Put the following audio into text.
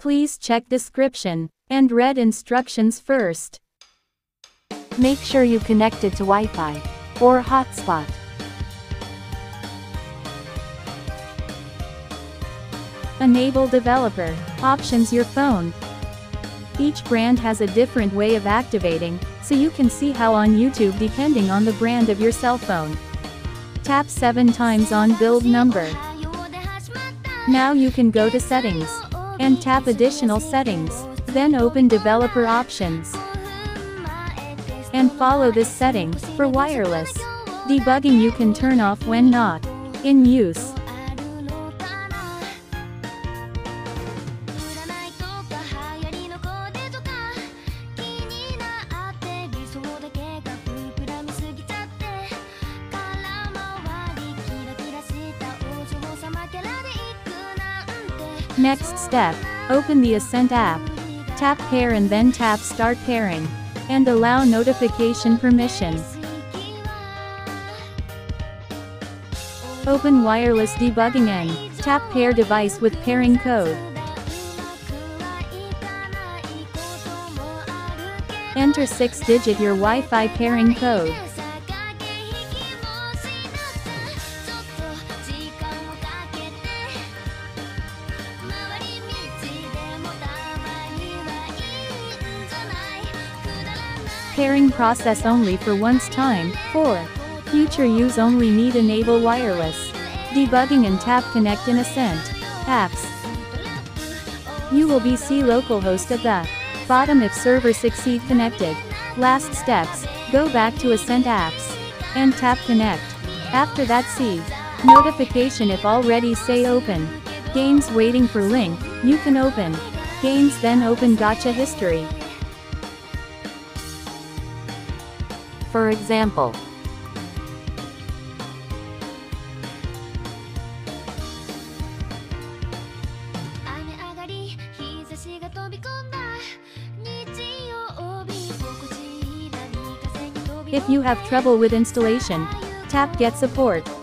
Please check description and read instructions first. Make sure you connected to Wi-Fi or hotspot. Enable developer options your phone. Each brand has a different way of activating, so you can see how on YouTube depending on the brand of your cell phone. Tap 7 times on build number. Now you can go to settings and tap additional settings, then open developer options and follow this setting. For wireless debugging, you can turn off when not in use. Next step, open the Ascent app. Tap pair and then tap start pairing, and allow notification permission. Open wireless debugging and tap pair device with pairing code. Enter 6-digit your Wi-Fi pairing code. Pairing process only for once time. For future use only need enable wireless debugging and tap connect in Ascent apps. You will be see localhost at the bottom if server succeed connected. Last steps, go back to Ascent apps and tap connect. After that see notification if already say open games waiting for link. You can open games then open gacha history. For example, if you have trouble with installation, tap Get Support.